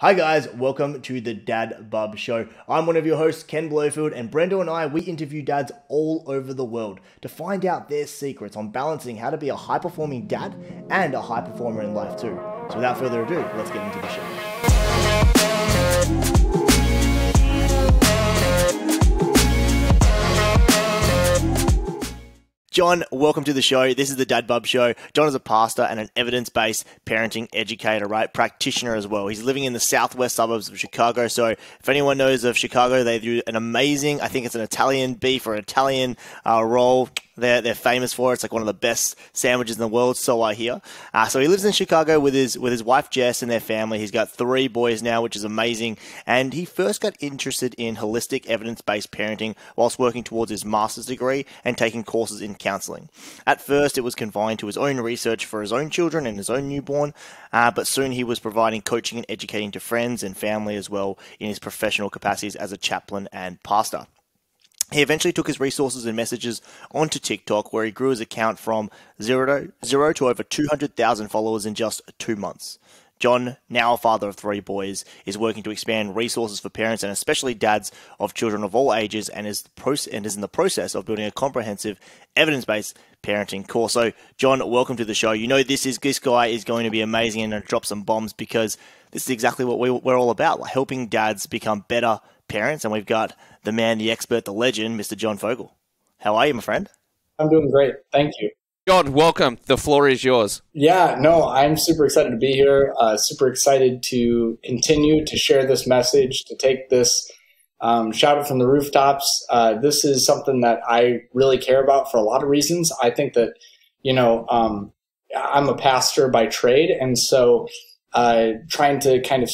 Hi guys, welcome to The DadBUB Show. I'm one of your hosts, Ken Blowfield, and Brendo and I, we interview dads all over the world to find out their secrets on balancing how to be a high-performing dad and a high performer in life too. So without further ado, let's get into the show. Jon, welcome to the show. This is the DadBUB Show. Jon is a pastor and an evidence-based parenting educator, right? Practitioner as well. He's living in the southwest suburbs of Chicago. So if anyone knows of Chicago, they do an amazing, I think it's an Italian beef or Italian roll. They're famous for it. It's like one of the best sandwiches in the world, so I hear. So he lives in Chicago with his wife Jess and their family. He's got three boys now, which is amazing. And he first got interested in holistic evidence-based parenting whilst working towards his master's degree and taking courses in counseling. At first, it was confined to his own research for his own children and his own newborn, but soon he was providing coaching and educating to friends and family as well in his professional capacities as a chaplain and pastor. He eventually took his resources and messages onto TikTok, where he grew his account from zero to over 200,000 followers in just 2 months. Jon, now a father of three boys, is working to expand resources for parents and especially dads of children of all ages, and is in the process of building a comprehensive evidence-based parenting course. So, Jon, welcome to the show. You know this guy is going to be amazing and drop some bombs, because this is exactly what we're all about, like helping dads become better parents. And we've got the man, the expert, the legend, Mr. Jon Fogel. How are you, my friend? I'm doing great. Thank you. Jon, welcome. The floor is yours. Yeah, no, I'm super excited to be here. Super excited to continue to share this message, to take this shout out from the rooftops. This is something that I really care about for a lot of reasons. I think that, you know, I'm a pastor by trade. And so trying to kind of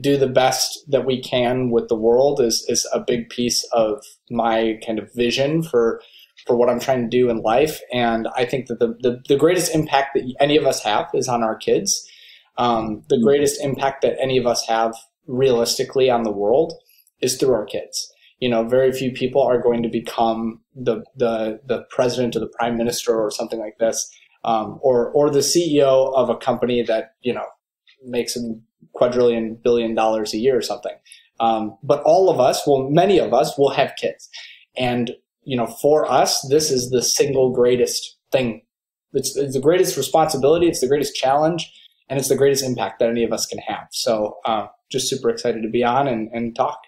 do the best that we can with the world is a big piece of my kind of vision for what I'm trying to do in life. And I think that the greatest impact that any of us have is on our kids. The greatest impact that any of us have realistically on the world is through our kids. You know, very few people are going to become the president or the prime minister or something like this, or the CEO of a company that, you know, makes a quadrillion, $billion a year or something. But all of us, well, many of us will have kids. And you know, for us, this is the single greatest thing. It's the greatest responsibility. It's the greatest challenge, and it's the greatest impact that any of us can have. So just super excited to be on and talk,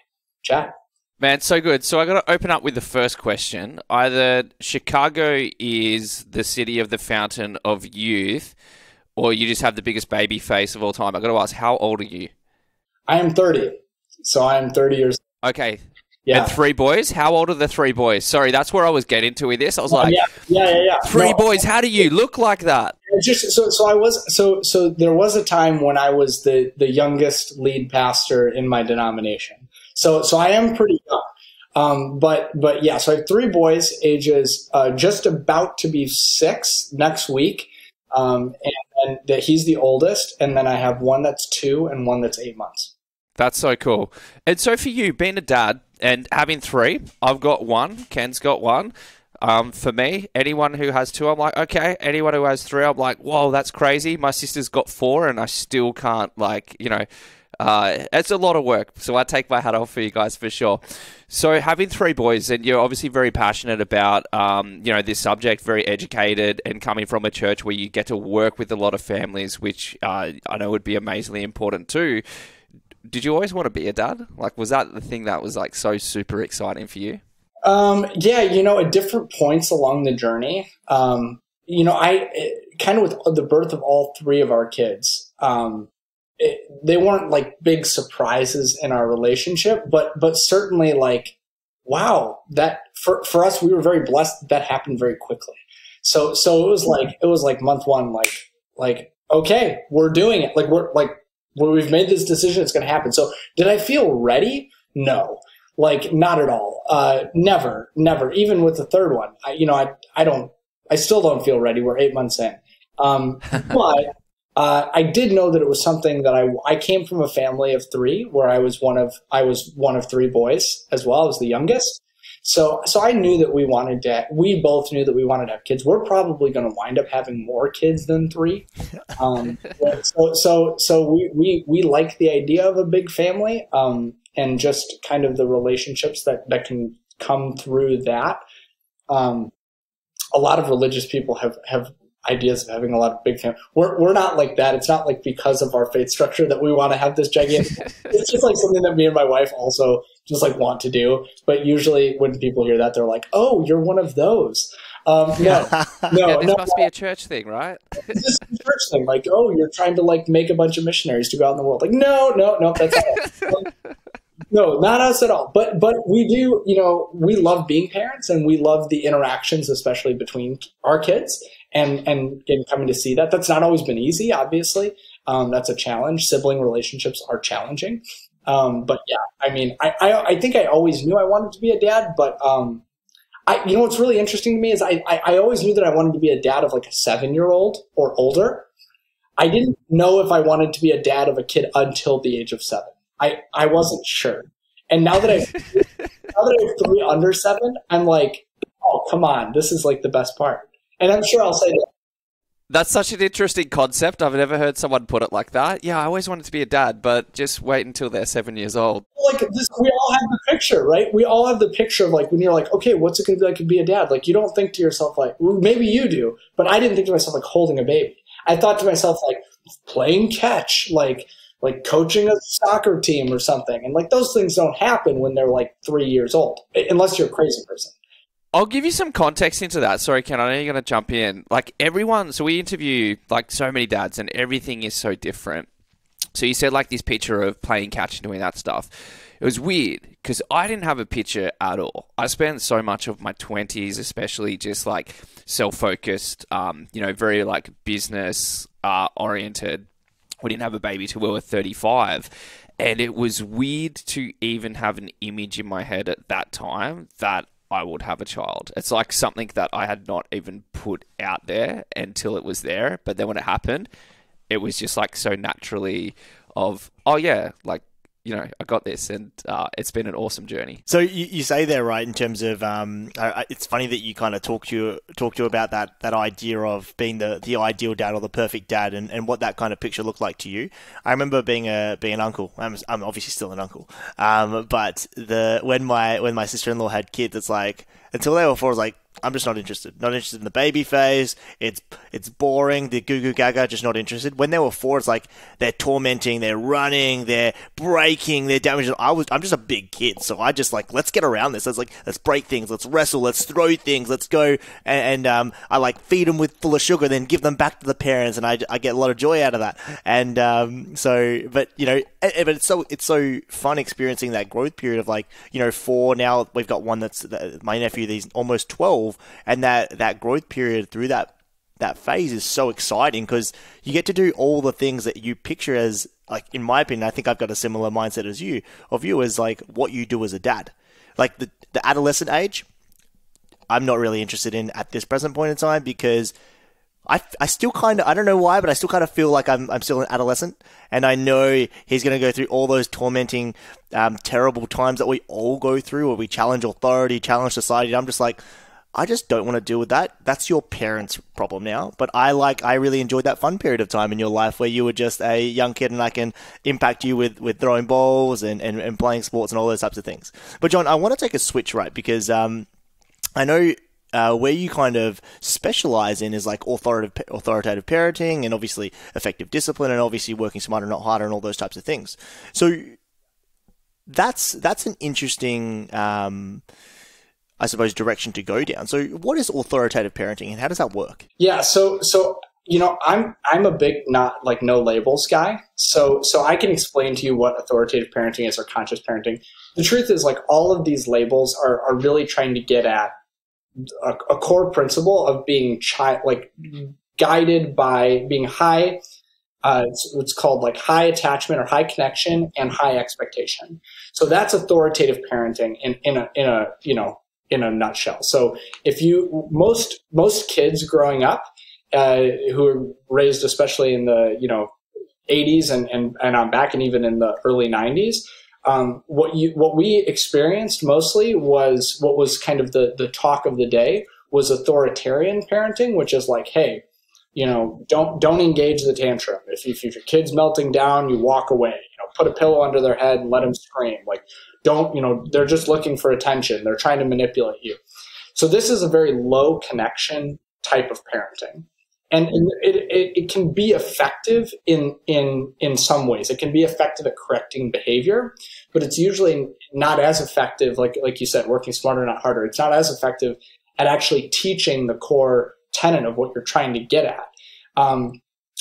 chat. Man, so good. So I got to open up with the first question. Either Chicago is the city of the fountain of youth, or you just have the biggest baby face of all time. I got to ask, how old are you? I am 30. So I am 30 years old. Okay. Yeah. And three boys? How old are the three boys? Sorry, that's where I was getting to with this. I was like, yeah. Three boys. How do you look like that? Just so there was a time when I was the youngest lead pastor in my denomination. So I am pretty young. But yeah, so I have three boys, ages just about to be 6 next week. And then he's the oldest, and then I have one that's 2 and one that's 8 months. That's so cool. And so for you, being a dad and having 3, I've got 1, Ken's got 1. For me, anyone who has 2, I'm like, okay. Anyone who has 3, I'm like, whoa, that's crazy. My sister's got 4 and I still can't, like, you know, it's a lot of work. So I take my hat off for you guys for sure. So having 3 boys, and you're obviously very passionate about, you know, this subject, very educated, and coming from a church where you get to work with a lot of families, which I know would be amazingly important too. Did you always want to be a dad? Like, was that the thing that was like so super exciting for you? Yeah, you know, at different points along the journey, you know, kind of with the birth of all 3 of our kids, they weren't like big surprises in our relationship, but certainly like, wow, that for us, we were very blessed that happened very quickly. So it was like month 1, like, okay, we're doing it. Like we've made this decision, it's going to happen. So did I feel ready? No, like not at all. Never. Even with the third one, I still don't feel ready. We're 8 months in. But I did know that it was something that I came from a family of 3 where I was one of 3 boys as well. I was the youngest. So I knew that we wanted to, we both knew that we wanted to have kids. We're probably going to wind up having more kids than three. So we like the idea of a big family, and just kind of the relationships that can come through that. A lot of religious people have ideas of having a lot of big family. We're not like that. It's not like because of our faith structure that we want to have this gigantic, it's just like something that me and my wife also just like want to do. But usually when people hear that, they're like, oh, you're one of those. This must be a church thing, right? This is a church thing. Like, oh, you're trying to like make a bunch of missionaries to go out in the world. Like, no, that's all. No, not us at all. But we do, you know, we love being parents and we love the interactions, especially between our kids and coming to see that. That's not always been easy, obviously. That's a challenge. Sibling relationships are challenging. But yeah, I mean, I think I always knew I wanted to be a dad, but you know, what's really interesting to me is I always knew that I wanted to be a dad of like a 7-year-old or older. I didn't know if I wanted to be a dad of a kid until the age of 7. I wasn't sure. And now that I have 3 under 7, I'm like, oh, come on. This is like the best part. And I'm sure I'll say that. That's such an interesting concept. I've never heard someone put it like that. Yeah, I always wanted to be a dad, but just wait until they're 7 years old. Like this, we all have the picture, right? We all have the picture of like, when you're like, okay, what's it going to be like to be a dad? Like, you don't think to yourself like, well, maybe you do, but I didn't think to myself like holding a baby. I thought to myself like playing catch, like coaching a soccer team or something. And like those things don't happen when they're like 3 years old, unless you're a crazy person. I'll give you some context into that. Sorry, Ken, I know you're going to jump in. Like everyone, so we interview like so many dads and everything is so different. So you said like this picture of playing catch and doing that stuff. It was weird because I didn't have a picture at all. I spent so much of my 20s, especially just like self-focused, you know, very like business oriented. We didn't have a baby till we were 35. And it was weird to even have an image in my head at that time that I would have a child. It's like something that I had not even put out there until it was there. But then when it happened, it was just like so naturally of, oh yeah, like, you know, I got this, and it's been an awesome journey. So you say there, right, in terms of, it's funny that you kind of talk to about that idea of being the ideal dad or the perfect dad, and what that kind of picture looked like to you. I remember being an uncle. I'm obviously still an uncle, but when my sister-in-law had kids, it's like until they were 4, I was like, I'm just not interested. Not interested in the baby phase. It's boring. The goo goo gaga, just not interested. When they were 4, it's like they're tormenting, they're running, they're breaking, they're damaging. I'm just a big kid, so I just like, let's get around this. Let's like, let's break things, let's wrestle, let's throw things, let's go and I like feed them with full of sugar, then give them back to the parents, and I get a lot of joy out of that. And but you know, but it's so fun experiencing that growth period of like, you know, 4. Now we've got one that's my nephew. He's almost 12. And that growth period through that phase is so exciting because you get to do all the things that you picture as, like, in my opinion, I think I've got a similar mindset as you as like what you do as a dad. Like the adolescent age, I'm not really interested in at this present point in time because I still kind of, I don't know why, but I still kind of feel like I'm still an adolescent, and I know he's going to go through all those tormenting, terrible times that we all go through where we challenge authority, challenge society. And I'm just like, I just don't want to deal with that. That's your parents' problem now. But I really enjoyed that fun period of time in your life where you were just a young kid and I can impact you with throwing balls and playing sports and all those types of things. But Jon, I want to take a switch, right? Because I know where you kind of specialize in is like authoritative parenting and obviously effective discipline and obviously working smarter, not harder, and all those types of things. So that's an interesting I suppose, direction to go down. So what is authoritative parenting and how does that work? Yeah. So, you know, I'm a big, not like no labels guy. So I can explain to you what authoritative parenting is or conscious parenting. The truth is like all of these labels are really trying to get at a core principle of being guided by being high. It's called like high attachment or high connection and high expectation. So that's authoritative parenting in a, you know, in a nutshell. So if you, most kids growing up who are raised, especially in the, you know, 80s and on back and even in the early 90s, What we experienced mostly was what was kind of the talk of the day was authoritarian parenting, which is like, hey, you know, don't engage the tantrum. If your kid's melting down, you walk away, you know, put a pillow under their head and let them scream. Like, don't, you know, they're just looking for attention. They're trying to manipulate you. So this is a very low connection type of parenting. And it can be effective in some ways. It can be effective at correcting behavior, but it's usually not as effective, like you said, working smarter, not harder. It's not as effective at actually teaching the core tenet of what you're trying to get at.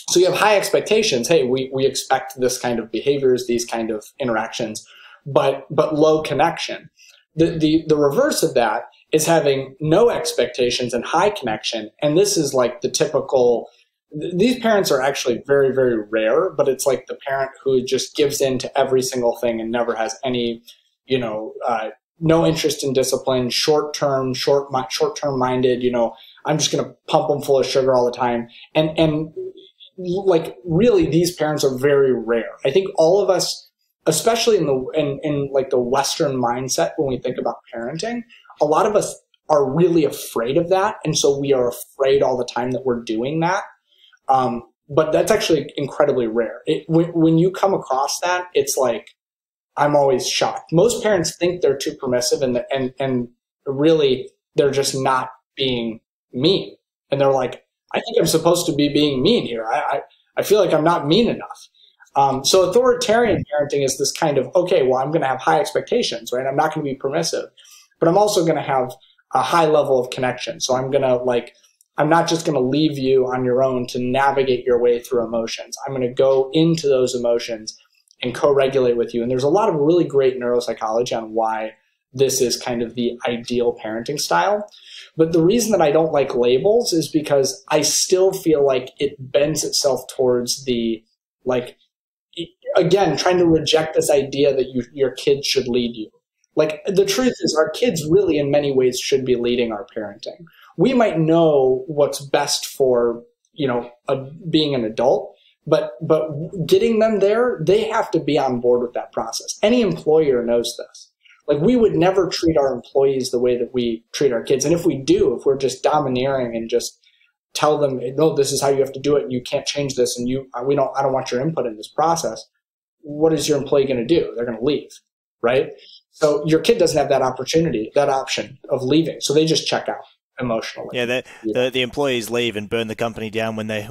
So you have high expectations. Hey, we expect this kind of behaviors, these kind of interactions, but low connection. The reverse of that is having no expectations and high connection. And this is like the typical, these parents are actually very, very rare, but it's like the parent who just gives in to every single thing and never has any, you know, no interest in discipline, short-term minded, you know, I'm just going to pump them full of sugar all the time. And like, really, these parents are very rare. I think all of us, especially in like the Western mindset, when we think about parenting, a lot of us are really afraid of that. And so we are afraid all the time that we're doing that. But that's actually incredibly rare. When you come across that, it's like, I'm always shocked. Most parents think they're too permissive and really they're just not being mean. And they're like, I think I'm supposed to be being mean here. I feel like I'm not mean enough. So authoritarian parenting is this kind of, okay, well, I'm going to have high expectations, right? I'm not going to be permissive, but I'm also going to have a high level of connection. So I'm going to like, I'm not just going to leave you on your own to navigate your way through emotions. I'm going to go into those emotions and co-regulate with you. And there's a lot of really great neuropsychology on why this is kind of the ideal parenting style. But the reason that I don't like labels is because I still feel like it bends itself towards the, like, again, trying to reject this idea that your kids should lead you. Like, the truth is our kids really in many ways should be leading our parenting. We might know what's best for, you know, being an adult, but getting them there, they have to be on board with that process. Any employer knows this. Like, we would never treat our employees the way that we treat our kids. And if we do, if we're just domineering and just tell them, no, this is how you have to do it and you can't change this and I don't want your input in this process, what is your employee going to do? They're going to leave, right? So your kid doesn't have that opportunity, that option of leaving. So they just check out emotionally. Yeah, the employees leave and burn the company down when they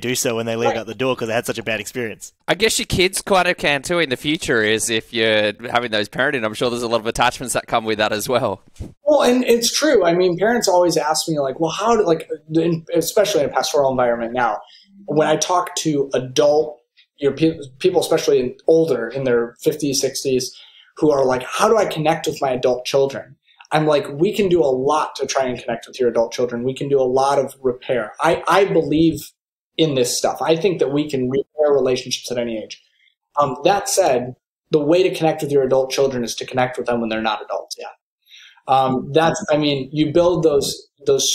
do so, when they leave out the door because they had such a bad experience. I guess your kids kind of can too in the future, is if you're having those parenting. I'm sure there's a lot of attachments that come with that as well. Well, and it's true. I mean, parents always ask me like, well, how do, like, especially in a pastoral environment now, when I talk to adult, you know, people, especially older in their 50s, 60s, who are like, how do I connect with my adult children? I'm like, we can do a lot to try and connect with your adult children. We can do a lot of repair. I believe in this stuff. I think that we can repair relationships at any age. That said, the way to connect with your adult children is to connect with them when they're not adults yet. You build those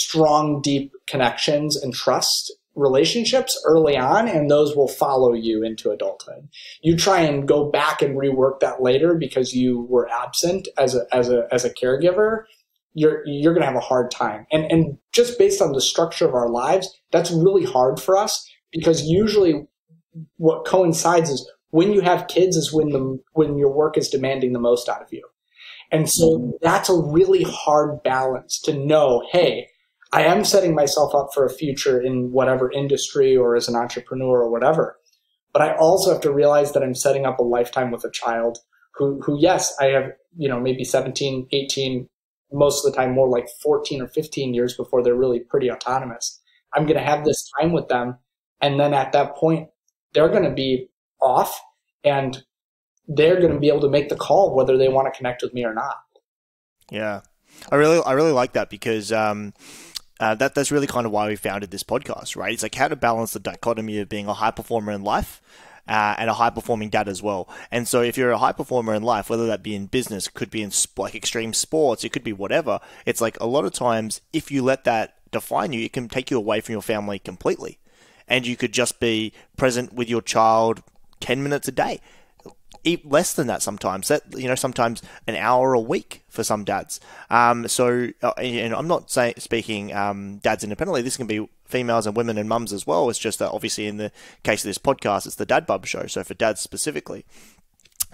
strong, deep connections and trust relationships early on, and those will follow you into adulthood. You try and go back and rework that later because you were absent as a caregiver, you're going to have a hard time. And just based on the structure of our lives, that's really hard for us because usually what coincides is when you have kids is when your work is demanding the most out of you. And so that's a really hard balance to know, hey, I am setting myself up for a future in whatever industry or as an entrepreneur or whatever. But I also have to realize that I'm setting up a lifetime with a child who yes, I have, you know, maybe 17, 18, most of the time more like 14 or 15 years before they're really pretty autonomous. I'm going to have this time with them. And then at that point, they're going to be off and they're going to be able to make the call whether they want to connect with me or not. Yeah. I really like that because, that's really kind of why we founded this podcast, right? It's like how to balance the dichotomy of being a high performer in life and a high performing dad as well. And so if you're a high performer in life, whether that be in business, could be in like extreme sports, it could be whatever. It's like a lot of times if you let that define you, it can take you away from your family completely. And you could just be present with your child 10 minutes a day. less than that sometimes. That, you know, sometimes an hour a week for some dads. And I'm not speaking dads independently. This can be females and women and mums as well. It's just that obviously in the case of this podcast, it's the DadBUB show. So for dads specifically.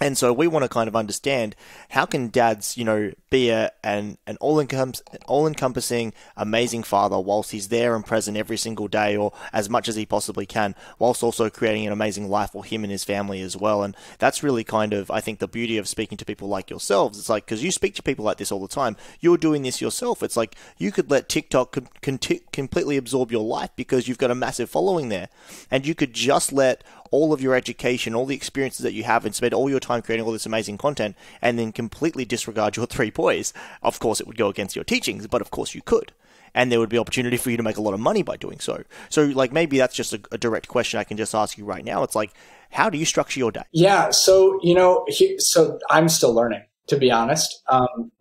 And so we want to kind of understand how can dads, you know, be an all-encompassing, amazing father whilst he's there and present every single day, or as much as he possibly can, whilst also creating an amazing life for him and his family as well. And that's really kind of, I think, the beauty of speaking to people like yourselves. It's like, because you speak to people like this all the time. You're doing this yourself. It's like you could let TikTok completely absorb your life because you've got a massive following there. And you could just let all of your education, all the experiences that you have, and spend all your time creating all this amazing content, and then completely disregard your three boys. Of course, it would go against your teachings, but of course you could. And there would be opportunity for you to make a lot of money by doing so. So, like, maybe that's just a direct question I can just ask you right now. It's like, how do you structure your day? Yeah. So, you know, so I'm still learning, to be honest.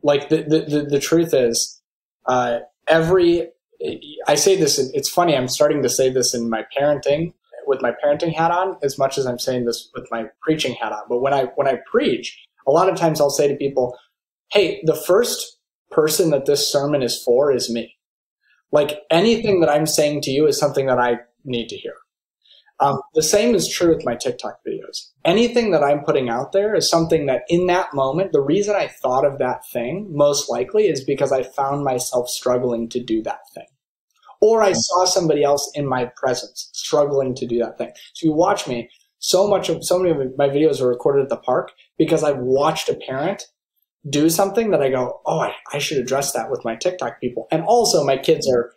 Like the truth is, I say this, it's funny, I'm starting to say this in my parenting, with my parenting hat on, as much as I'm saying this with my preaching hat on. But when I preach, a lot of times I'll say to people, hey, the first person that this sermon is for is me. Like, anything that I'm saying to you is something that I need to hear. The same is true with my TikTok videos. Anything that I'm putting out there is something that in that moment, the reason I thought of that thing most likely is because I found myself struggling to do that thing. Or I saw somebody else in my presence struggling to do that thing. So you watch me, so many of my videos are recorded at the park because I've watched a parent do something that I go, oh, I should address that with my TikTok people. And also my kids are,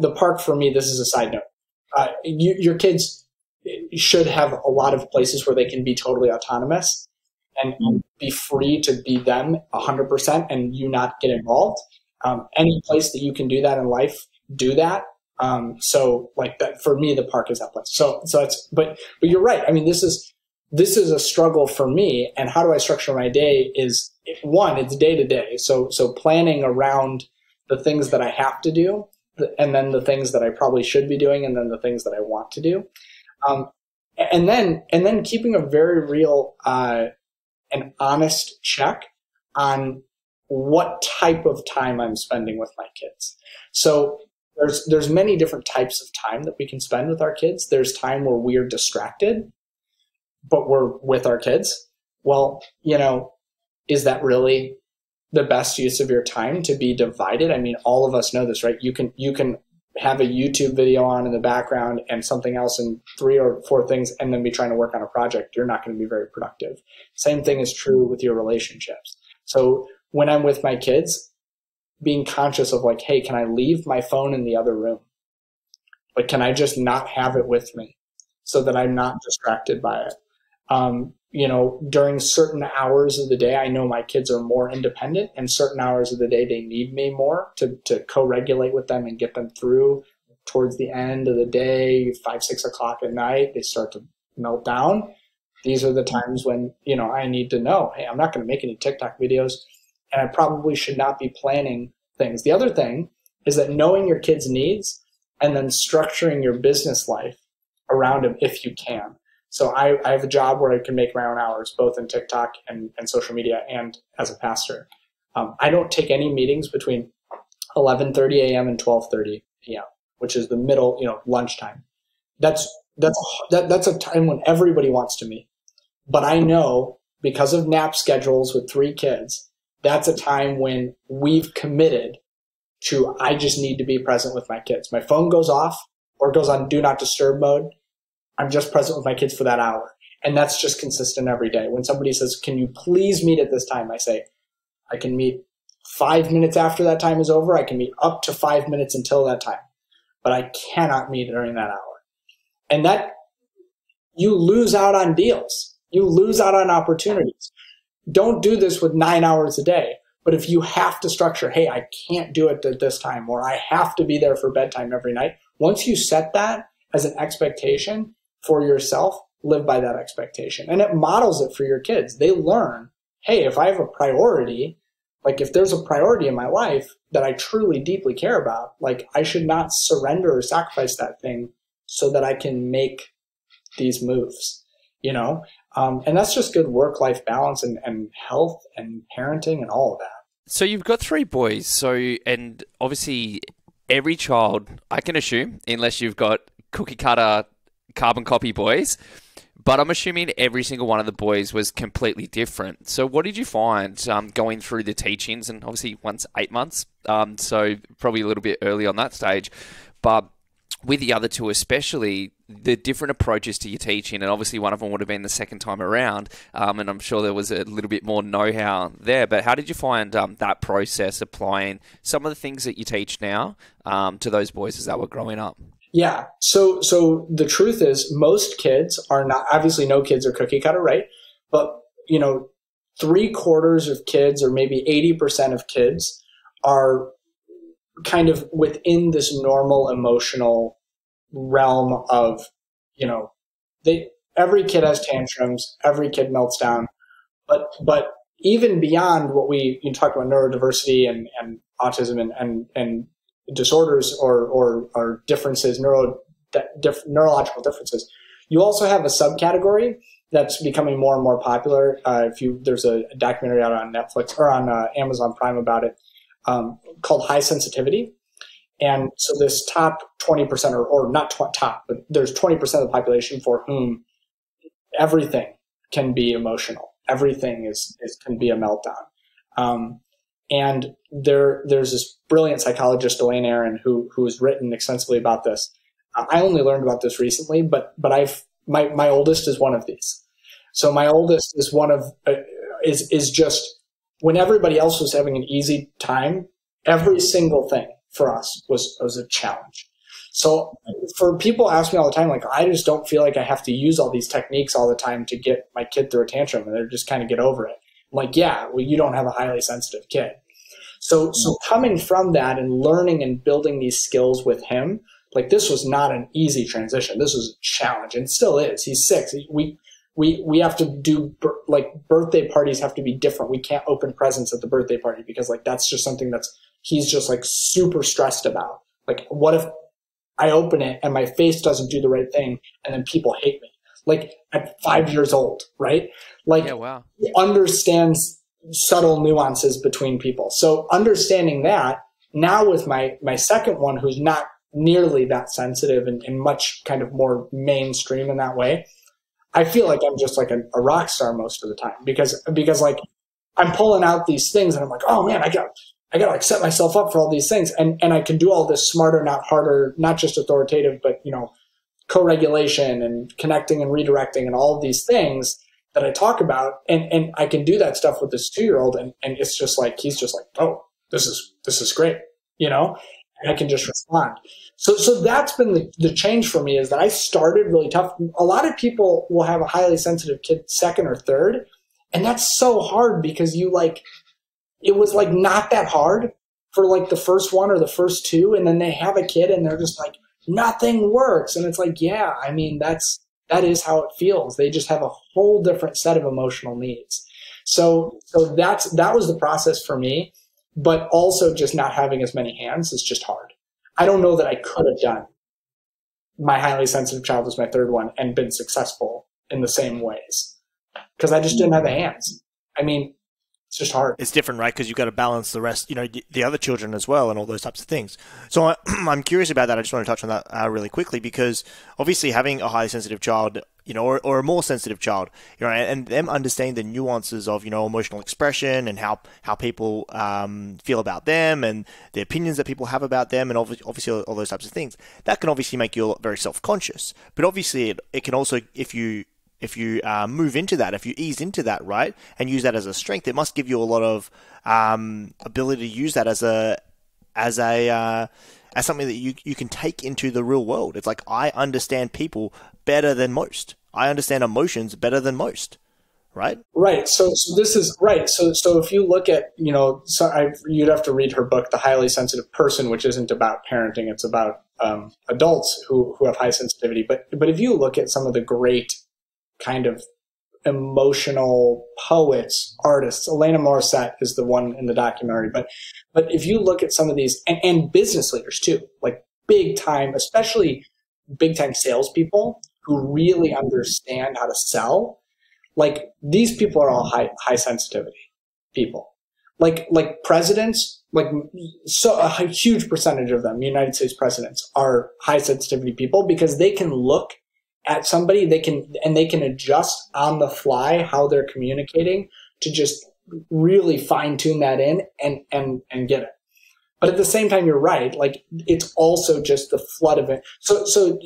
the park for me, this is a side note. Your kids should have a lot of places where they can be totally autonomous and be free to be them 100% and you not get involved. Any place that you can do that in life, do that. So like that, for me, the park is that place. So it's, but you're right. I mean, this is a struggle for me. And how do I structure my day is, one, it's day to day. So planning around the things that I have to do, and then the things that I probably should be doing, and then the things that I want to do. And then keeping a very real, and honest check on what type of time I'm spending with my kids. So, there's many different types of time that we can spend with our kids. There's time where we're distracted, but we're with our kids. Well, you know, is that really the best use of your time to be divided? I mean, all of us know this, right? You can have a YouTube video on in the background and something else and 3 or 4 things, and then be trying to work on a project. You're not going to be very productive. Same thing is true with your relationships. So when I'm with my kids, being conscious of like, hey, can I leave my phone in the other room? But can I just not have it with me so that I'm not distracted by it? You know, during certain hours of the day, I know my kids are more independent, and certain hours of the day, they need me more to co-regulate with them and get them through. Towards the end of the day, 5, 6 o'clock at night, they start to melt down. These are the times when, you know, I need to know, hey, I'm not going to make any TikTok videos. And I probably should not be planning things. The other thing is that knowing your kids' needs and then structuring your business life around them if you can. So I have a job where I can make my own hours, both in TikTok and social media and as a pastor. I don't take any meetings between 11:30 a.m. and 12:30 p.m., which is the middle, you know, lunchtime. That's a time when everybody wants to meet. But I know because of nap schedules with 3 kids, that's a time when we've committed to, I just need to be present with my kids. My phone goes off or goes on do not disturb mode. I'm just present with my kids for that hour. And that's just consistent every day. When somebody says, can you please meet at this time? I say, I can meet 5 minutes after that time is over. I can meet up to 5 minutes until that time, but I cannot meet during that hour. And that, you lose out on deals. You lose out on opportunities. Don't do this with 9 hours a day, but if you have to structure, hey, I can't do it at this time, or I have to be there for bedtime every night. Once you set that as an expectation for yourself, live by that expectation. And it models it for your kids. They learn, hey, if I have a priority, like if there's a priority in my life that I truly deeply care about, like I should not surrender or sacrifice that thing so that I can make these moves, you know? And that's just good work-life balance and health and parenting and all of that. So you've got three boys. So, and obviously every child, I can assume, unless you've got cookie cutter carbon copy boys, but I'm assuming every single one of the boys was completely different. So what did you find going through the teach-ins? And obviously one's 8 months, so probably a little bit early on that stage. But with the other two especially, the different approaches to your teaching, and obviously one of them would have been the second time around, and I'm sure there was a little bit more know-how there, but how did you find that process applying some of the things that you teach now to those boys as they were growing up? Yeah. So the truth is most kids are not, obviously no kids are cookie cutter, right? But, you know, 3/4 of kids or maybe 80% of kids are kind of within this normal emotional realm of, you know, every kid has tantrums, every kid melts down, but even beyond what you talk about neurodiversity and autism and disorders or differences, neurological differences. You also have a subcategory that's becoming more and more popular. There's a documentary out on Netflix or on Amazon Prime about it called High Sensitivity. And so this top 20% or not top, but there's 20% of the population for whom everything can be emotional. Everything can be a meltdown. And there's this brilliant psychologist, Elaine Aaron, who has written extensively about this. I only learned about this recently, but my oldest is one of these. So my oldest is one of is just when everybody else was having an easy time, every single thing for us was a challenge. So for people ask me all the time, like, I just don't feel like I have to use all these techniques all the time to get my kid through a tantrum, and they're just kind of get over it. I'm like, yeah, well, you don't have a highly sensitive kid. So coming from that and learning and building these skills with him, like this was not an easy transition. This was a challenge and still is. He's 6. We have to do birthday parties have to be different. We can't open presents at the birthday party because like that's just something he's just like super stressed about. Like what if I open it and my face doesn't do the right thing and then people hate me? Like at 5 years old, right? Like yeah, wow. He understands subtle nuances between people. So understanding that now with my second one, who's not nearly that sensitive and much kind of more mainstream in that way, I feel like I'm just like a rock star most of the time because like I'm pulling out these things and I'm like, oh man, I gotta like set myself up for all these things. And I can do all this smarter, not harder, not just authoritative, but you know, co-regulation and connecting and redirecting and all of these things that I talk about. And I can do that stuff with this 2-year-old. And it's just like, he's just like, oh, this is great. You know, and I can just respond. So that's been the change for me is that I started really tough. A lot of people will have a highly sensitive kid second or third. And that's so hard because it was like not that hard for like the first one or the first two. And then they have a kid and they're just like, nothing works. And it's like, yeah, I mean, that is how it feels. They just have a whole different set of emotional needs. So that was the process for me, but also just not having as many hands is just hard. I don't know that I could have done my highly sensitive child was my third one and been successful in the same ways because I just didn't have the hands. I mean, it's just hard. It's different, right? Because you've got to balance the rest, you know, the other children as well and all those types of things. So I'm curious about that. I just want to touch on that really quickly because obviously having a highly sensitive child, you know, or a more sensitive child, you know, and them understanding the nuances of, you know, emotional expression and how people feel about them and the opinions that people have about them and obviously all those types of things, that can obviously make you very self-conscious. But obviously it can also, if you move into that, if you ease into that, right, and use that as a strength, it must give you a lot of ability to use that as something that you can take into the real world. It's like, I understand people better than most. I understand emotions better than most, right? Right. So this is right. So if you look at, you know, you'd have to read her book, The Highly Sensitive Person, which isn't about parenting. It's about adults who have high sensitivity. But if you look at some of the great kind of emotional poets, artists. Elena Morissette is the one in the documentary. But if you look at some of these, and business leaders too, like big time, especially big time salespeople who really understand how to sell, Like, these people are all high sensitivity people. Like presidents, like so a huge percentage of them, United States presidents, are high sensitivity people because they can look at somebody, they can adjust on the fly how they're communicating to just really fine tune that in and get it. But at the same time, you're right. Like, it's also just the flood of it. So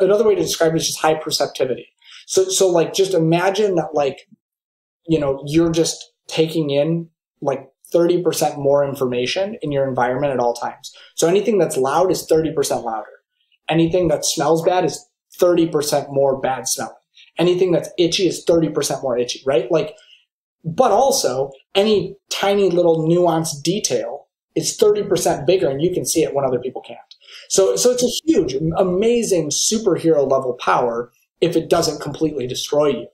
another way to describe it is just high perceptivity. So like, just imagine that, like, you know, you're just taking in like 30% more information in your environment at all times. So anything that's loud is 30% louder. Anything that smells bad is 30% more bad smelling. Anything that's itchy is 30% more itchy, right? Like, but also any tiny little nuanced detail is 30% bigger, and you can see it when other people can't. So it's a huge, amazing superhero level power if it doesn't completely destroy you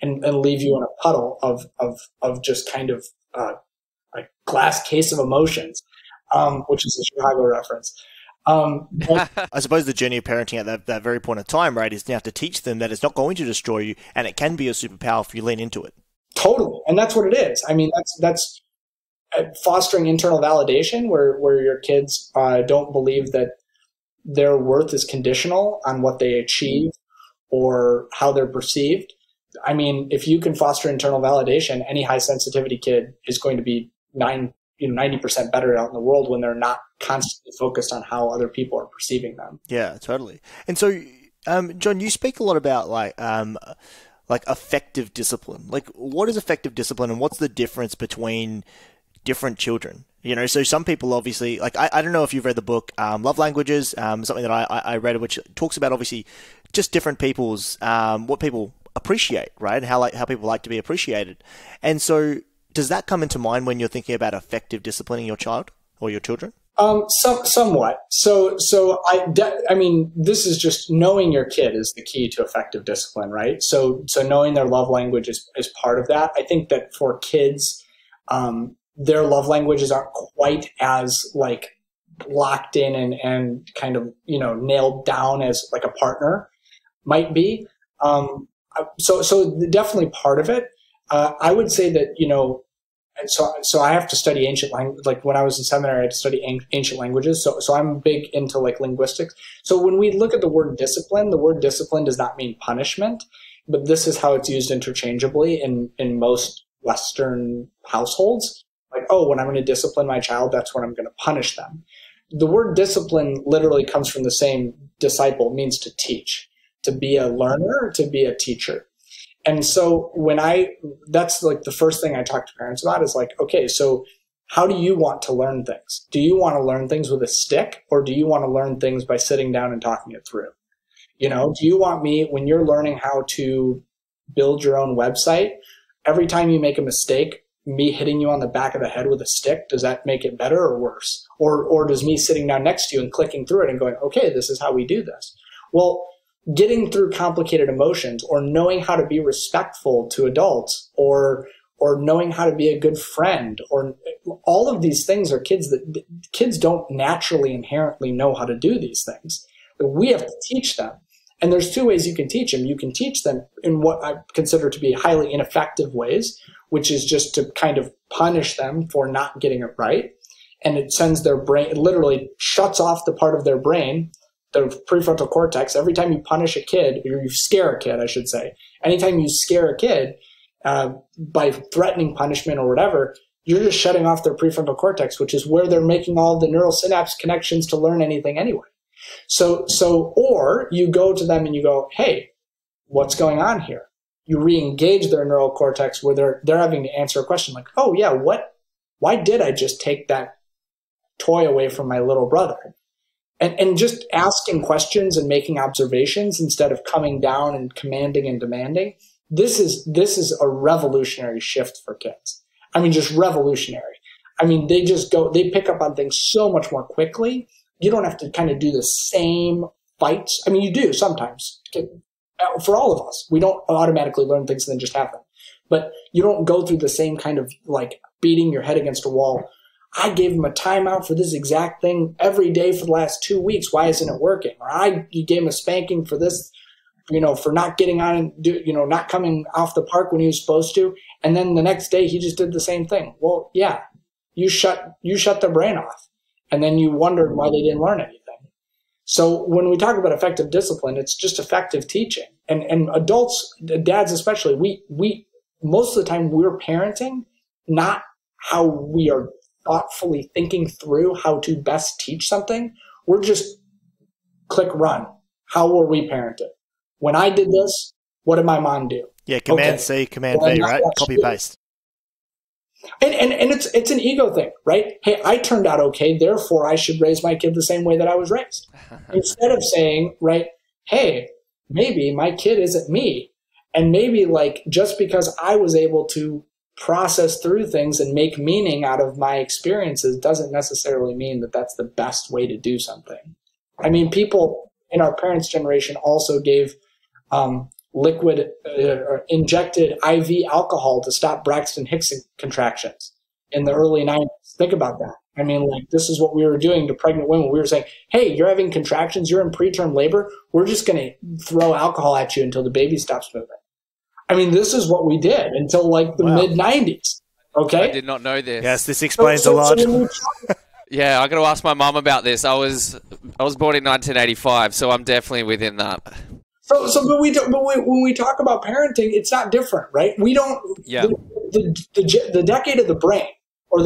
and leave you in a puddle of just kind of a glass case of emotions, which is a Chicago reference. I suppose the journey of parenting at that very point of time, right, is now to teach them that it's not going to destroy you, and it can be a superpower if you lean into it. Totally, and that's what it is. I mean, that's fostering internal validation, where your kids don't believe that their worth is conditional on what they achieve or how they're perceived. I mean, if you can foster internal validation, any high sensitivity kid is going to be 90% better out in the world when they're not constantly focused on how other people are perceiving them. Yeah, totally. And so, Jon, you speak a lot about like effective discipline. Like, what is effective discipline, and what's the difference between different children? You know, so some people obviously, like, I don't know if you've read the book, Love Languages, something that I read, which talks about obviously just different people's, what people appreciate, right? And how people like to be appreciated. And so does that come into mind when you're thinking about effective disciplining your child or your children? Somewhat. So I mean, this is just knowing your kid is the key to effective discipline, right? So knowing their love language is part of that. I think that for kids, their love languages aren't quite as like locked in and kind of, you know, nailed down as like a partner might be. So definitely part of it. I would say that, you know, so I have to study ancient language. Like, when I was in seminary, I had to study ancient languages. So I'm big into like linguistics. So when we look at the word discipline does not mean punishment, but this is how it's used interchangeably in most Western households. Like, oh, when I'm going to discipline my child, that's when I'm going to punish them. The word discipline literally comes from the same disciple, means to teach, to be a learner, to be a teacher. And so that's like the first thing I talk to parents about is like, okay, so how do you want to learn things? Do you want to learn things with a stick, or do you want to learn things by sitting down and talking it through? You know, do you want me, when you're learning how to build your own website, every time you make a mistake, me hitting you on the back of the head with a stick, does that make it better or worse? Or does me sitting down next to you and clicking through it and going, okay, this is how we do this? Well, getting through complicated emotions, or knowing how to be respectful to adults, or knowing how to be a good friend, or all of these things are kids don't naturally inherently know how to do these things. We have to teach them. And there's two ways you can teach them. You can teach them in what I consider to be highly ineffective ways, which is just to kind of punish them for not getting it right. And it sends their brain, it literally shuts off the part of their brain, the prefrontal cortex. Every time you punish a kid, or you scare a kid, I should say, anytime you scare a kid by threatening punishment or whatever, you're just shutting off their prefrontal cortex, which is where they're making all the neural synapse connections to learn anything anyway. So, or you go to them and you go, hey, what's going on here? You re-engage their neural cortex where they're having to answer a question like, oh yeah, why did I just take that toy away from my little brother? And just asking questions and making observations instead of coming down and commanding and demanding. This is a revolutionary shift for kids. I mean, just revolutionary. I mean, they pick up on things so much more quickly. You don't have to kind of do the same fights. I mean, you do sometimes. For all of us, we don't automatically learn things and then just have them. But you don't go through the same kind of like beating your head against a wall. I gave him a timeout for this exact thing every day for the last 2 weeks. Why isn't it working? Or you gave him a spanking for this for not getting on and not coming off the park when he was supposed to. And then the next day he just did the same thing. Well, yeah, you shut their brain off. And then you wondered why they didn't learn anything. So when we talk about effective discipline, it's just effective teaching. And adults, dads especially, we most of the time we're parenting, not how we are thoughtfully thinking through how to best teach something. We're just click run. How were we parented? When I did this, what did my mom do? Yeah, command C, command V, right? Copy paste. And it's an ego thing, right? Hey, I turned out okay, therefore I should raise my kid the same way that I was raised. Instead of saying, right, hey, maybe my kid isn't me. And maybe like just because I was able to process through things and make meaning out of my experiences doesn't necessarily mean that that's the best way to do something. I mean, people in our parents' generation also gave injected IV alcohol to stop Braxton Hicks contractions in the early 90s. Think about that. I mean, like, this is what we were doing to pregnant women. We were saying, hey, you're having contractions, you're in preterm labor, we're just going to throw alcohol at you until the baby stops moving. I mean, this is what we did until like the mid-90s. Okay? I did not know this. Yes, this explains a lot. Yeah, I got to ask my mom about this. I was born in 1985, so I'm definitely within that. But when we talk about parenting, it's not different, right? We don't. Yeah. The decade of the brain, or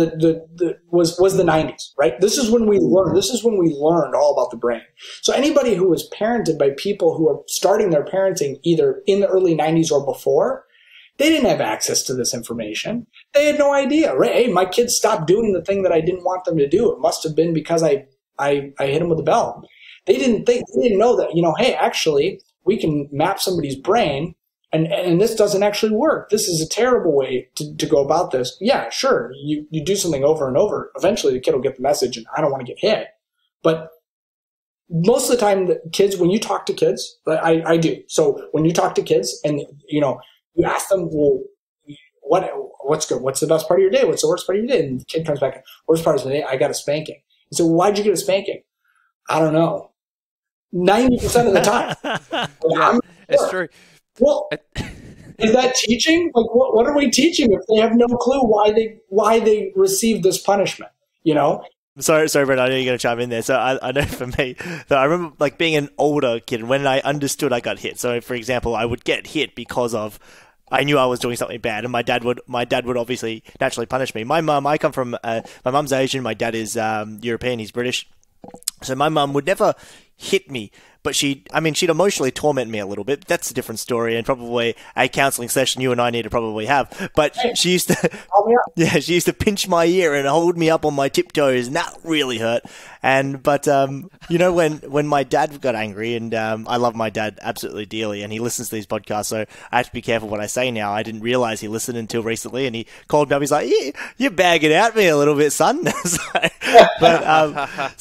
was the 90s, right? This is when we learned. This is when we learned all about the brain. So anybody who was parented by people who are starting their parenting either in the early 90s or before, they didn't have access to this information. They had no idea, right? Hey, my kids stopped doing the thing that I didn't want them to do. It must have been because I hit them with a bell. They didn't know that, hey, actually, we can map somebody's brain, and this doesn't actually work. This is a terrible way to go about this. Yeah, sure, you do something over and over. Eventually, the kid will get the message, and I don't want to get hit. But most of the time, the kids, when you talk to kids, I do. So when you talk to kids, and you ask them, well, what's good? What's the best part of your day? What's the worst part of your day? And the kid comes back, worst part of the day, I got a spanking. And so why'd you get a spanking? I don't know. 90% of the time. Yeah, it's true. Well, is that teaching? Like, what are we teaching if they have no clue why they received this punishment? Sorry, Brett, I know you're going to chime in there. So I know for me, I remember like being an older kid when I understood I got hit. So for example, I would get hit because of I knew I was doing something bad, and my dad would obviously naturally punish me. My mum, I come from my mum's Asian, my dad is European, he's British. So my mum would never hit me, but she'd emotionally torment me a little bit. That's a different story, and probably a counselling session you and I need to probably have. But she used to, she used to pinch my ear and hold me up on my tiptoes, and that really hurt. But when my dad got angry, and I love my dad absolutely dearly, and he listens to these podcasts, so I have to be careful what I say now. I didn't realize he listened until recently, and he called me up. He's like, "You're bagging out me a little bit, son."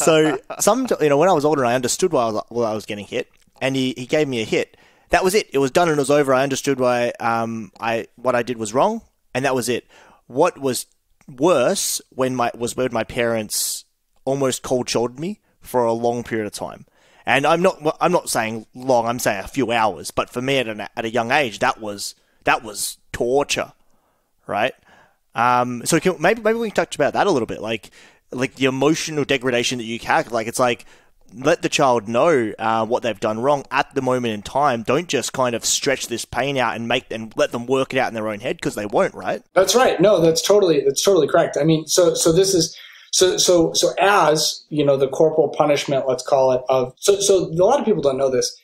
So when I was older, and I understood why I was getting hit, and he gave me a hit. That was it. It was done and it was over. I understood why what I did was wrong, and that was it. What was worse was when my parents almost cold shouldered me for a long period of time. And I'm not saying long. I'm saying a few hours. But for me, at a young age, that was torture, right? So maybe we can touch about that a little bit, like the emotional degradation that you have. Like, it's like, let the child know what they've done wrong at the moment in time. Don't just kind of stretch this pain out and let them work it out in their own head, because they won't, right? That's right. No, that's totally correct. I mean, so as the corporal punishment, let's call it, so a lot of people don't know this.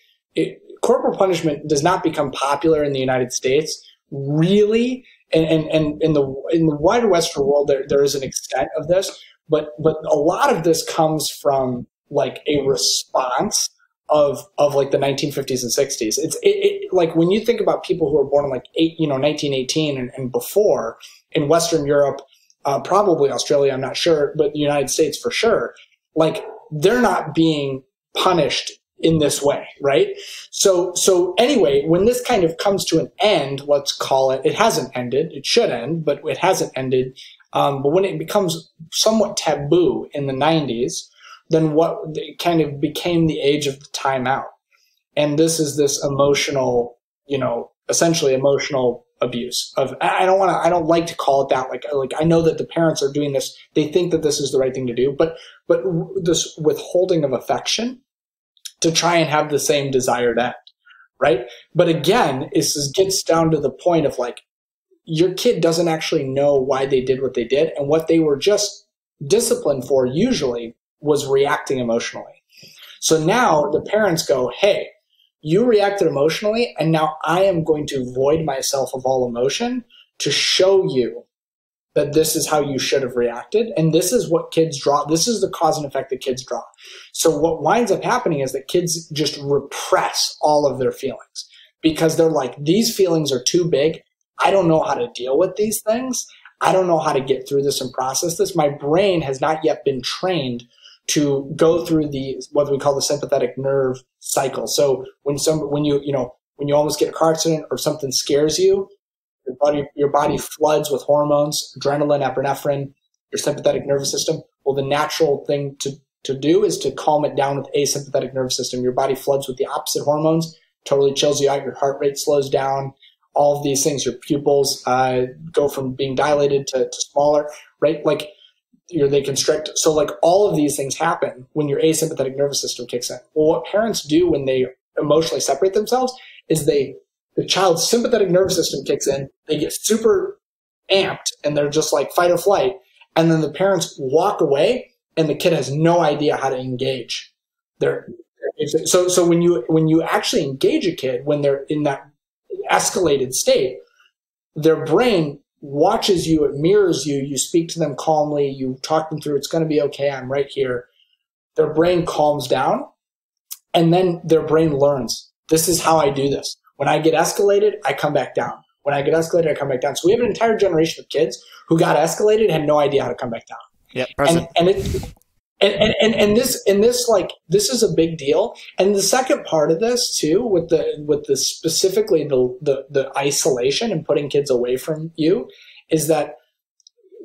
Corporal punishment does not become popular in the United States, really, and in the wider Western world, there is an extent of this, but a lot of this comes from like a response of like the 1950s and 60s. It's like when you think about people who were born in 1918 and before in Western Europe, probably Australia, I'm not sure, but the United States for sure, like they're not being punished in this way, right? So anyway, when this kind of comes to an end, let's call it, it hasn't ended, it should end, but it hasn't ended. But when it becomes somewhat taboo in the 90s, then what kind of became the age of the timeout. And this is this emotional, you know, essentially emotional abuse of, I don't like to call it that. Like I know that the parents are doing this. They think that this is the right thing to do, but this withholding of affection to try and have the same desired end. Right. But again, this gets down to the point of like, your kid doesn't actually know why they did what they did. And what they were just disciplined for usually was reacting emotionally. So now the parents go, hey, you reacted emotionally, and now I am going to void myself of all emotion to show you that this is how you should have reacted. And this is what kids draw. This is the cause and effect that kids draw. So what winds up happening is that kids just repress all of their feelings because they're like, these feelings are too big. I don't know how to deal with these things. I don't know how to get through this and process this. My brain has not yet been trained to go through the, what we call the sympathetic nerve cycle. So when you almost get a car accident or something scares you, your body floods with hormones, adrenaline, epinephrine, your sympathetic nervous system. Well, the natural thing to do is to calm it down with asympathetic nervous system. Your body floods with the opposite hormones, totally chills you out. Your heart rate slows down. All of these things, your pupils go from being dilated to smaller, right? Like they constrict. So like all of these things happen when your asympathetic nervous system kicks in. Well, what parents do when they emotionally separate themselves is the child's sympathetic nervous system kicks in, they get super amped, and they're just like fight or flight. And then the parents walk away, and the kid has no idea how to engage. So when you actually engage a kid, when they're in that escalated state, their brain watches you, it mirrors you, you speak to them calmly, you talk them through, it's going to be okay, I'm right here. Their brain calms down, and then their brain learns, this is how I do this. When I get escalated, I come back down. When I get escalated, I come back down. So we have an entire generation of kids who got escalated and had no idea how to come back down. Yeah, and this is a big deal. And the second part of this too, with the specifically the isolation and putting kids away from you, is that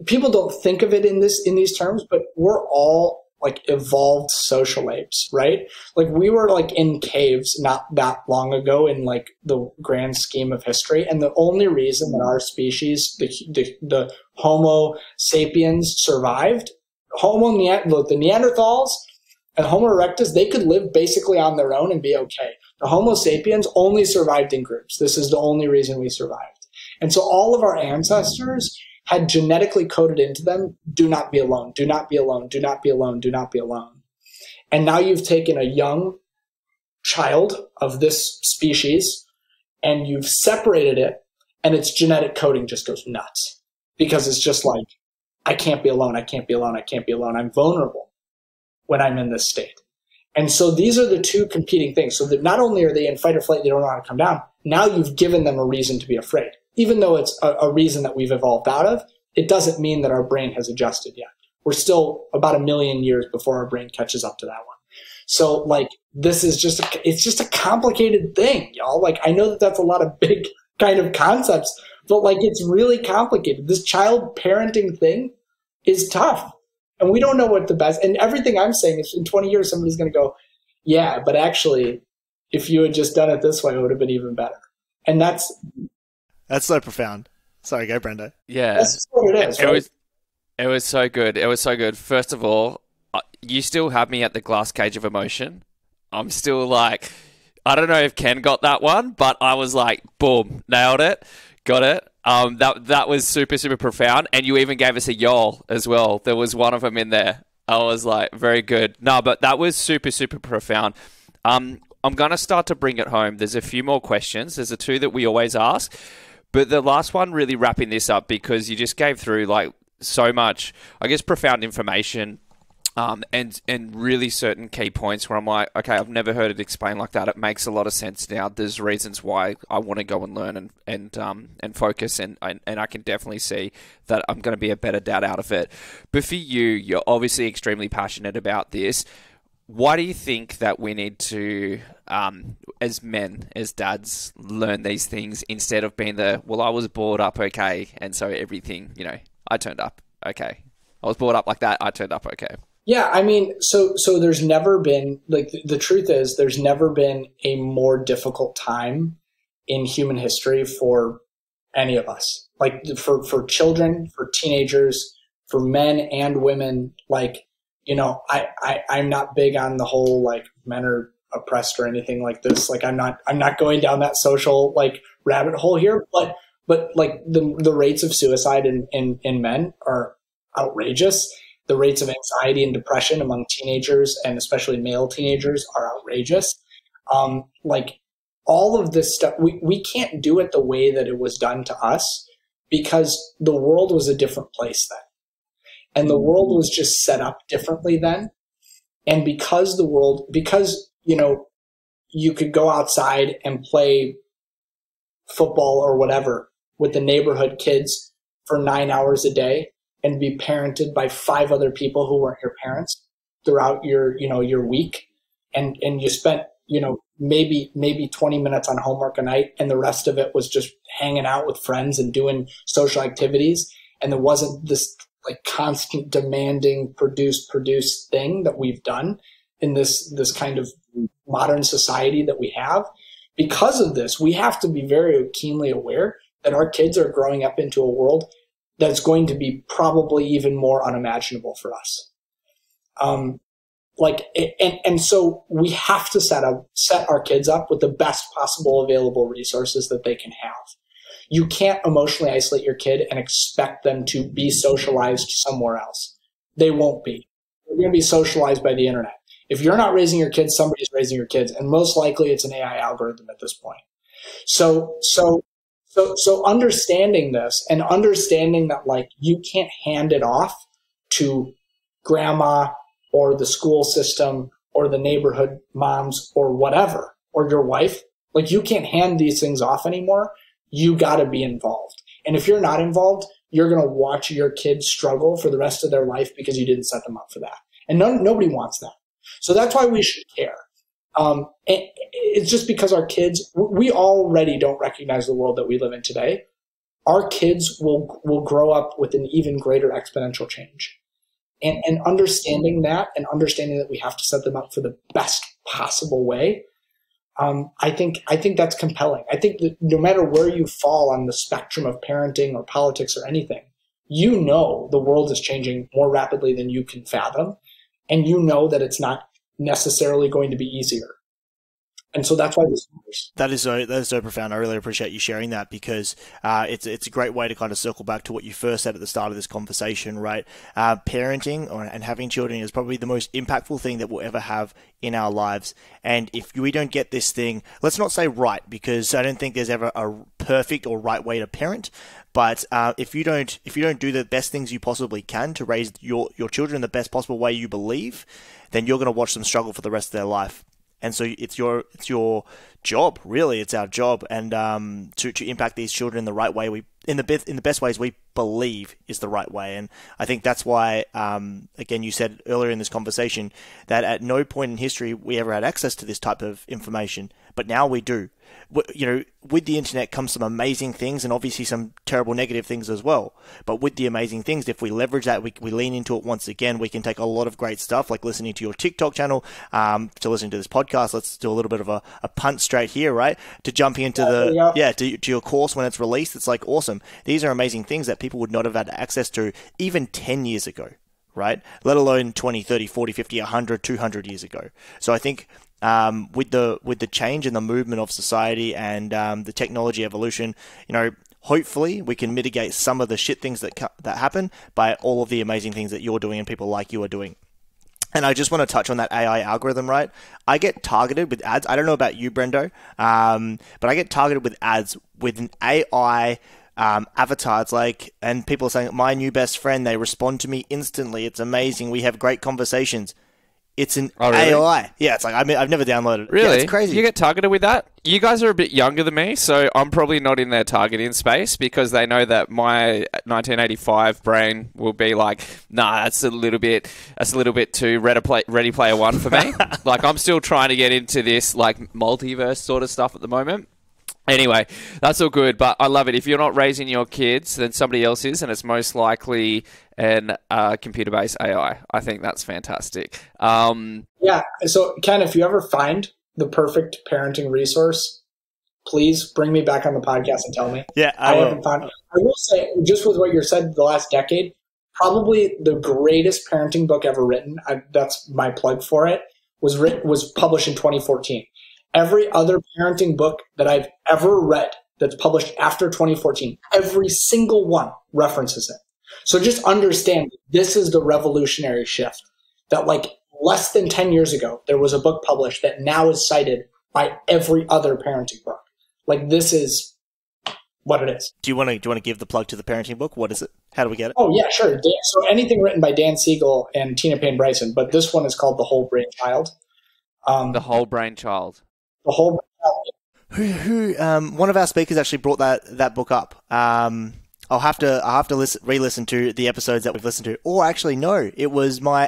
people don't think of it in these terms, but we're all like evolved social apes, right? Like we were like in caves not that long ago in like the grand scheme of history. And the only reason that our species, the Homo sapiens survived, the Neanderthals and Homo erectus, they could live basically on their own and be okay. The Homo sapiens only survived in groups. This is the only reason we survived. And so all of our ancestors had genetically coded into them, do not be alone, do not be alone, do not be alone, do not be alone. And now you've taken a young child of this species and you've separated it, and its genetic coding just goes nuts because it's just like, I can't be alone, I can't be alone, I can't be alone. I'm vulnerable when I'm in this state. And so these are the two competing things. So that not only are they in fight or flight, they don't know how to come down. Now you've given them a reason to be afraid. Even though it's a reason that we've evolved out of, it doesn't mean that our brain has adjusted yet. We're still about 1 million years before our brain catches up to that one. So like, this is just, it's just a complicated thing, y'all. Like, I know that that's a lot of big kind of concepts, but like, it's really complicated. This child parenting thing is tough, and we don't know what the best, and everything I'm saying is in 20 years, somebody's going to go, yeah, but actually, if you had just done it this way, it would have been even better. And that's so profound. Sorry, go Brendo. Yeah. That's just what it is. Right? It was so good. It was so good. First of all, you still have me at the glass cage of emotion. I'm still like, I don't know if Ken got that one, but I was like, boom, nailed it. Got it. That was super, super profound. And you even gave us a y'all as well. There was one of them in there. I was like, very good. No, but that was super, super profound. I'm going to start to bring it home. There's a few more questions. There's the two that we always ask. But the last one, really wrapping this up, because you just gave through like so much, I guess, profound information, and really certain key points where I'm like, okay, I've never heard it explained like that. It makes a lot of sense now. There's reasons why I want to go and learn and focus, and I can definitely see that I'm going to be a better dad out of it. But for you, you're obviously extremely passionate about this. Why do you think that we need to, as men, as dads, learn these things instead of being well, I was brought up okay, and so everything, I turned up okay. I was brought up like that, I turned up okay. Yeah, I mean, so there's never been, like, the truth is there's never been a more difficult time in human history for any of us, like for children, for teenagers, for men and women. Like, you know, I'm not big on the whole, like, men are oppressed or anything like this. Like, I'm not going down that social, like, rabbit hole here, but like the rates of suicide in men are outrageous. The rates of anxiety and depression among teenagers, and especially male teenagers, are outrageous. Like, all of this stuff, we can't do it the way that it was done to us, because the world was a different place then. And the world was just set up differently then. And because the world, because, you know, you could go outside and play football or whatever with the neighborhood kids for 9 hours a day, and be parented by 5 other people who weren't your parents throughout your, you know, your week. And you spent, you know, maybe 20 minutes on homework a night, and the rest of it was just hanging out with friends and doing social activities. And there wasn't this, like, constant demanding produce thing that we've done in this kind of modern society that we have. Because of this, we have to be very keenly aware that our kids are growing up into a world that's going to be probably even more unimaginable for us. So we have to set our kids up with the best possible available resources that they can have. You can't emotionally isolate your kid and expect them to be socialized somewhere else. They won't be. They're going to be socialized by the internet. If you're not raising your kids, somebody's raising your kids, and most likely it's an AI algorithm at this point. So understanding this, and understanding that, like, you can't hand it off to grandma or the school system or the neighborhood moms or whatever, or your wife. Like, you can't hand these things off anymore. You got to be involved. And if you're not involved, you're going to watch your kids struggle for the rest of their life because you didn't set them up for that. And nobody wants that. So that's why we should care. It's just because our kids, we already don't recognize the world that we live in today. Our kids will grow up with an even greater exponential change. And understanding that, and understanding that we have to set them up for the best possible way, I think that's compelling. I think that no matter where you fall on the spectrum of parenting or politics or anything, you know the world is changing more rapidly than you can fathom, and you know that it's not necessarily going to be easier. And so that's why this matters. That is so profound. I really appreciate you sharing that, because it's a great way to kind of circle back to what you first said at the start of this conversation, right? Parenting and having children is probably the most impactful thing that we'll ever have in our lives. And if we don't get this thing, let's not say right, because I don't think there's ever a perfect or right way to parent. But if you don't do the best things you possibly can to raise your children the best possible way you believe, then you're going to watch them struggle for the rest of their life. And so it's your job, really. It's our job, and to impact these children in the right way, in the best ways we believe is the right way. And I think that's why, again, you said earlier in this conversation that at no point in history we ever had access to this type of information, but now we do. You know, with the internet comes some amazing things, and obviously some terrible negative things as well. But with the amazing things, if we leverage that, we lean into it once again, we can take a lot of great stuff, like listening to your TikTok channel, to listening to this podcast. Let's do a little bit of a punt straight here, right? To jumping into to your course when it's released. It's like, awesome. These are amazing things that people would not have had access to even 10 years ago, right? Let alone 20, 30, 40, 50, 100, 200 years ago. So I think with the change in the movement of society and the technology evolution, you know, hopefully we can mitigate some of the shit things that happen by all of the amazing things that you're doing and people like you are doing. And I just want to touch on that AI algorithm, right? I get targeted with ads. I don't know about you, Brendo, but I get targeted with ads with an AI avatars, like, and people are saying, my new best friend, they respond to me instantly. It's amazing. We have great conversations. It's an AI. Yeah, it's like, I mean, I've never downloaded it. Really? Yeah, it's crazy. You get targeted with that? You guys are a bit younger than me, so I'm probably not in their targeting space, because they know that my 1985 brain will be like, nah, that's a little bit too Ready Player One for me. Like, I'm still trying to get into this, like, multiverse sort of stuff at the moment. Anyway, that's all good, but I love it. If you're not raising your kids, then somebody else is, and it's most likely an computer-based AI. I think that's fantastic. Yeah. So, Ken, if you ever find the perfect parenting resource, please bring me back on the podcast and tell me. Yeah, I haven't found it. I will say, just with what you said, the last decade, probably the greatest parenting book ever written. That's my plug for it. Was published in 2014. Every other parenting book that I've ever read that's published after 2014, every single one references it. So just understand, this is the revolutionary shift that, like, less than 10 years ago, there was a book published that now is cited by every other parenting book. Like, this is what it is. Do you want to give the plug to the parenting book? What is it? How do we get it? Oh, yeah, sure. So anything written by Dan Siegel and Tina Payne Bryson, but this one is called The Whole Brain Child. The Whole Brain Child. The Whole Brain Child. Who one of our speakers actually brought that book up. I'll have to re-listen to the episodes that we've listened to. Or actually, no, it was my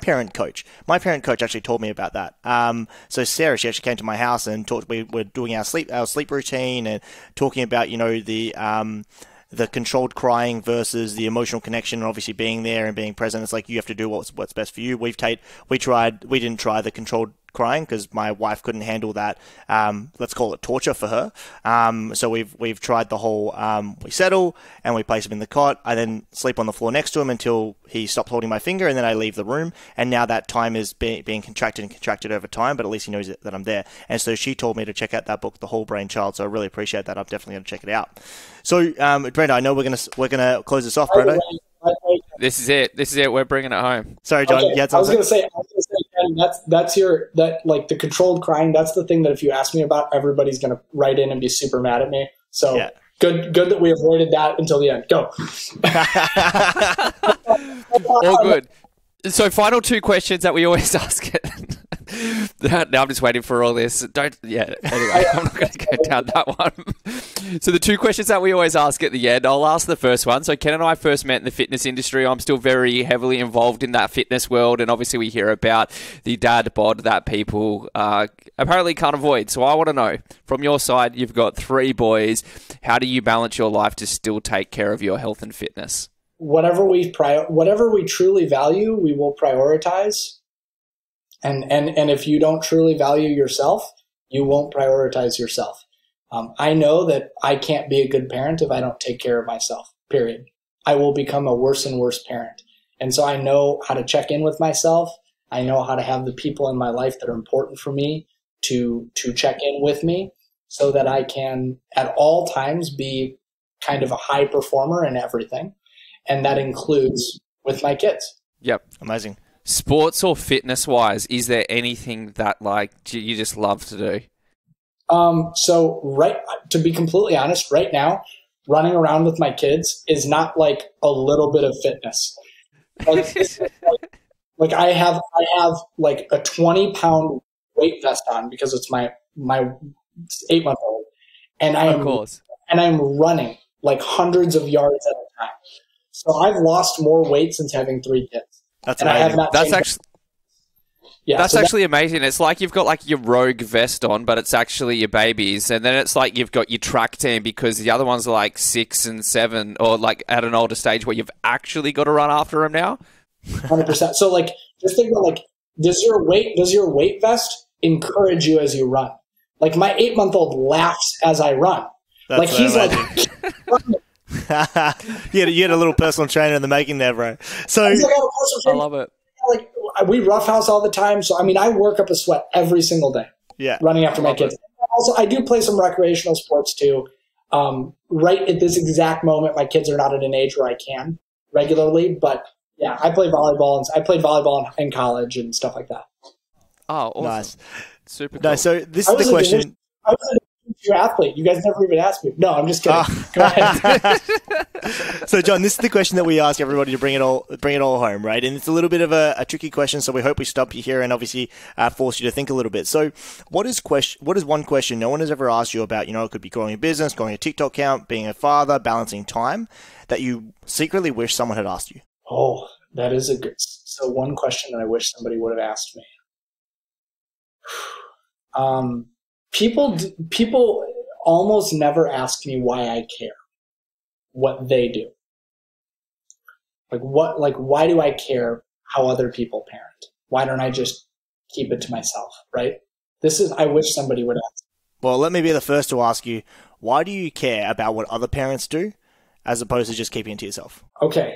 parent coach. My parent coach actually told me about that. So Sarah, she actually came to my house and talked. We were doing our sleep routine and talking about, you know, the controlled crying versus the emotional connection, and obviously being there and being present. It's like, you have to do what's best for you. We didn't try the controlled crying because my wife couldn't handle that. Let's call it torture for her. So we've tried the whole, we settle and we place him in the cot. I then sleep on the floor next to him until he stops holding my finger, and then I leave the room. And now that time is being contracted over time, but at least he knows that I'm there. And so she told me to check out that book, The Whole Brain Child. So I really appreciate that. I'm definitely going to check it out. So, Brendo, I know we're going to close this off, Brendo. This is it. This is it. We're bringing it home. Sorry, John. Okay. Yeah, I was going to say, that's the controlled crying. That's the thing that if you ask me about, everybody's going to write in and be super mad at me. So yeah. Good that we avoided that until the end. Go. All good. So final two questions that we always ask it. Now I'm just waiting for all this. Anyway, I'm not going to go down that one. So the two questions that we always ask at the end, I'll ask the first one. So Ken and I first met in the fitness industry. I'm still very heavily involved in that fitness world. And obviously we hear about the dad bod that people apparently can't avoid. So I want to know, from your side, you've got three boys. How do you balance your life to still take care of your health and fitness? Whatever we truly value, we will prioritize. And if you don't truly value yourself, you won't prioritize yourself. I know that I can't be a good parent if I don't take care of myself, period. I will become a worse and worse parent. And so I know how to check in with myself. I know how to have the people in my life that are important for me to check in with me, so that I can at all times be kind of a high performer in everything. And that includes with my kids. Yep. Amazing. Sports or fitness-wise, is there anything that, like, you just love to do? To be completely honest, right now, running around with my kids is not like a little bit of fitness. Like I have like a 20-pound weight vest on because it's my 8-month-old, and I am running like hundreds of yards at a time. So I've lost more weight since having 3 kids. That's amazing. That's actually amazing. It's like you've got like your rogue vest on, but it's actually your babies. And then it's like you've got your track team, because the other ones are like 6 and 7, or like at an older stage where you've actually got to run after them now. 100%. So like, just think about, like, does your weight vest encourage you as you run? Like, my 8-month-old laughs as I run. That's like, he's amazing. Like, you had a little personal trainer in the making there, bro. So I love it. Like, we roughhouse all the time, so I mean, I work up a sweat every single day. Yeah, running after my kids. Also, I do play some recreational sports too. Right at this exact moment, my kids are not at an age where I can regularly, but yeah, I play volleyball, and I played volleyball in college and stuff like that. Oh, awesome. Nice, super cool. No, so this is the question. You're an athlete. You guys never even asked me. No, I'm just kidding. Go ahead. So, John, this is the question that we ask everybody to bring it all home, right? And it's a little bit of a tricky question, so we hope we stump you here and obviously force you to think a little bit. So, what is one question no one has ever asked you about? You know, it could be growing a business, growing a TikTok account, being a father, balancing time, that you secretly wish someone had asked you. Oh, that is so one question that I wish somebody would have asked me. People almost never ask me why I care what they do. Like why do I care how other people parent? Why don't I just keep it to myself, right? I wish somebody would ask. Well, let me be the first to ask you, why do you care about what other parents do as opposed to just keeping it to yourself? Okay.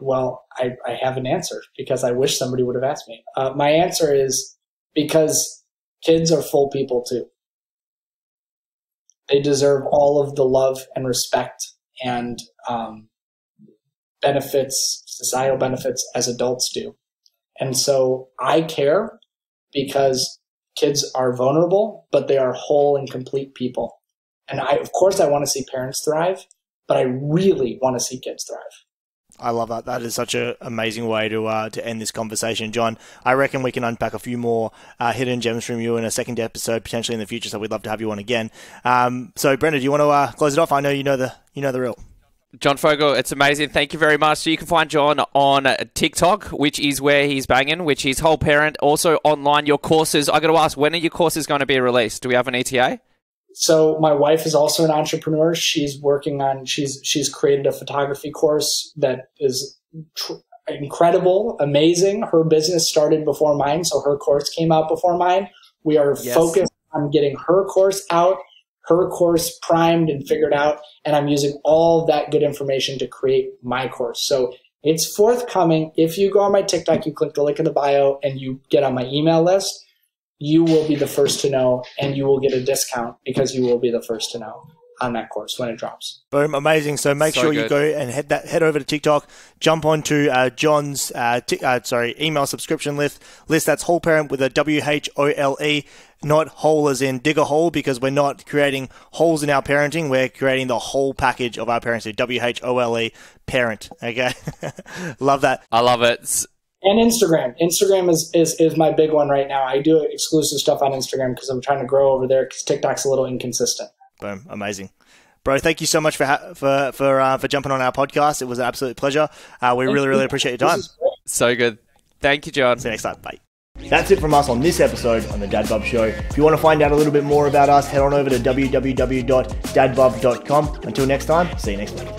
Well, I have an answer because I wish somebody would have asked me. My answer is because kids are full people too. They deserve all of the love and respect and benefits, societal benefits as adults do. And so I care because kids are vulnerable, but they are whole and complete people. And of course, I want to see parents thrive, but I really want to see kids thrive. I love that. That is such an amazing way to end this conversation, Jon. I reckon we can unpack a few more hidden gems from you in a second episode, potentially in the future. So we'd love to have you on again. So, Brendo, do you want to close it off? I know you know the real. Jon Fogel, it's amazing. Thank you very much. So you can find Jon on TikTok, which is where he's banging, which is Whole Parent. Also online, your courses. I got to ask, when are your courses going to be released? Do we have an ETA? So my wife is also an entrepreneur. She's working on, she's created a photography course that is incredible, amazing. Her business started before mine, so her course came out before mine. We are focused on getting her course out, her course primed and figured out, and I'm using all that good information to create my course. So it's forthcoming. If you go on my TikTok, you click the link in the bio, and you get on my email list, you will be the first to know, and you will get a discount because you will be the first to know on that course when it drops. Boom. Amazing. So make sure you go and head over to TikTok, jump onto Jon's email subscription list. That's Whole Parent with a WHOLE, not hole as in dig a hole, because we're not creating holes in our parenting. We're creating the whole package of our parenting. WHOLE parent. Okay. Love that. I love it. And Instagram. Instagram is my big one right now. I do exclusive stuff on Instagram because I'm trying to grow over there because TikTok's a little inconsistent. Boom. Amazing. Bro, thank you so much for jumping on our podcast. It was an absolute pleasure. We really, really appreciate your time. So good. Thank you, Jon. See you next time. Bye. That's it from us on this episode on The DadBUB Show. If you want to find out a little bit more about us, head on over to www.dadbub.com. Until next time, see you next week.